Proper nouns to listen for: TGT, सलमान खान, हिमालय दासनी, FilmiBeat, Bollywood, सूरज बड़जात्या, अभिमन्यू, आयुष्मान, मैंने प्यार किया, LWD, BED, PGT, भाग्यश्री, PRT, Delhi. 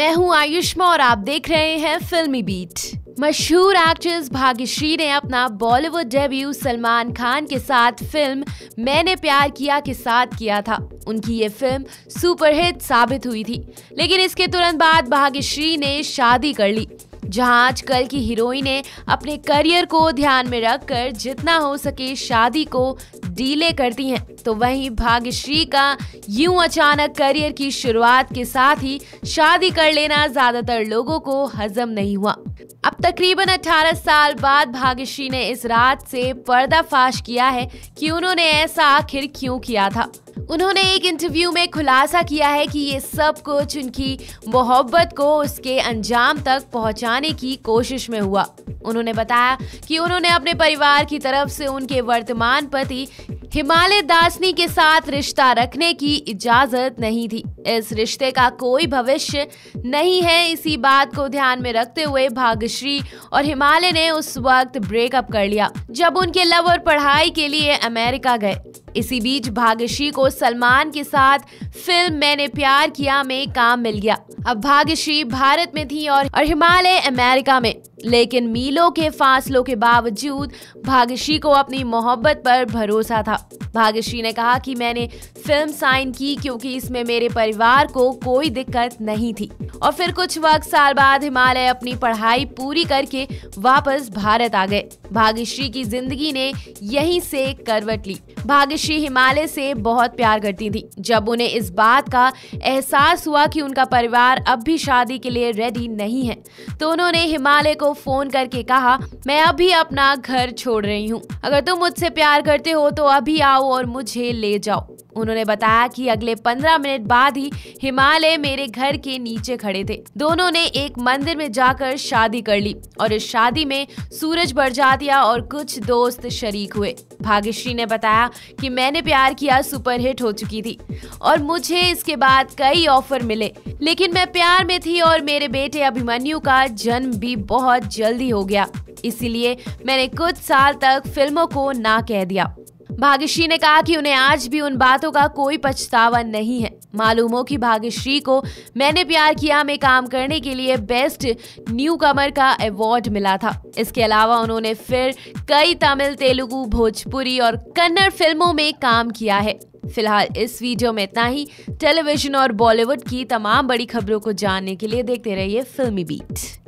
मैं हूं आयुष्मान और आप देख रहे हैं फिल्मी बीट। मशहूर एक्ट्रेस भाग्यश्री ने अपना बॉलीवुड डेब्यू सलमान खान के साथ फिल्म मैंने प्यार किया के साथ किया था। उनकी ये फिल्म सुपरहिट साबित हुई थी, लेकिन इसके तुरंत बाद भाग्यश्री ने शादी कर ली। जहां आजकल की हीरोइनें अपने करियर को ध्यान में रखकर जितना हो सके शादी को डीले करती हैं, तो वहीं भाग्यश्री का यूं अचानक करियर की शुरुआत के साथ ही शादी कर लेना ज्यादातर लोगों को हजम नहीं हुआ। अब तकरीबन 18 साल बाद भाग्यश्री ने इस राज से पर्दाफाश किया है कि उन्होंने ऐसा आखिर क्यों किया था। उन्होंने एक इंटरव्यू में खुलासा किया है कि ये सब कुछ उनकी मोहब्बत को उसके अंजाम तक पहुंचाने की कोशिश में हुआ। उन्होंने बताया कि उन्होंने अपने परिवार की तरफ से उनके वर्तमान पति हिमालय दासनी के साथ रिश्ता रखने की इजाज़त नहीं थी। इस रिश्ते का कोई भविष्य नहीं है, इसी बात को ध्यान में रखते हुए भाग्यश्री और हिमालय ने उस वक्त ब्रेकअप कर लिया जब उनके लवर पढ़ाई के लिए अमेरिका गए। इसी बीच भाग्यश्री को सलमान के साथ फिल्म मैंने प्यार किया में काम मिल गया। अब भाग्यश्री भारत में थी और हिमालय अमेरिका में, लेकिन मीलों के फासलों के बावजूद भाग्यश्री को अपनी मोहब्बत पर भरोसा था। भाग्यश्री ने कहा कि मैंने फिल्म साइन की क्योंकि इसमें मेरे परिवार को कोई दिक्कत नहीं थी। और फिर कुछ वक्त साल बाद हिमालय अपनी पढ़ाई पूरी करके वापस भारत आ गए। भाग्यश्री की जिंदगी ने यहीं से करवट ली। भाग्यश्री हिमालय से बहुत प्यार करती थी। जब उन्हें इस बात का एहसास हुआ कि उनका परिवार अब भी शादी के लिए रेडी नहीं है, तो उन्होंने हिमालय को फोन करके कहा, मैं अभी अपना घर छोड़ रही हूँ, अगर तुम मुझसे प्यार करते हो तो अभी आओ और मुझे ले जाओ। उन्होंने बताया कि अगले 15 मिनट बाद ही हिमालय मेरे घर के नीचे खड़े थे। दोनों ने एक मंदिर में जाकर शादी कर ली और इस शादी में सूरज बड़जात्या और कुछ दोस्त शरीक हुए। भाग्यश्री ने बताया कि मैंने प्यार किया सुपरहिट हो चुकी थी और मुझे इसके बाद कई ऑफर मिले, लेकिन मैं प्यार में थी और मेरे बेटे अभिमन्यू का जन्म भी बहुत जल्दी हो गया, इसीलिए मैंने कुछ साल तक फिल्मों को ना कह दिया। भाग्यश्री ने कहा कि उन्हें आज भी उन बातों का कोई पछतावा नहीं है। मालूम हो कि भाग्यश्री को मैंने प्यार किया में काम करने के लिए बेस्ट न्यू कमर का अवार्ड मिला था। इसके अलावा उन्होंने फिर कई तमिल, तेलुगु, भोजपुरी और कन्नड़ फिल्मों में काम किया है। फिलहाल इस वीडियो में इतना ही। टेलीविजन और बॉलीवुड की तमाम बड़ी खबरों को जानने के लिए देखते रहिए फिल्मी बीट।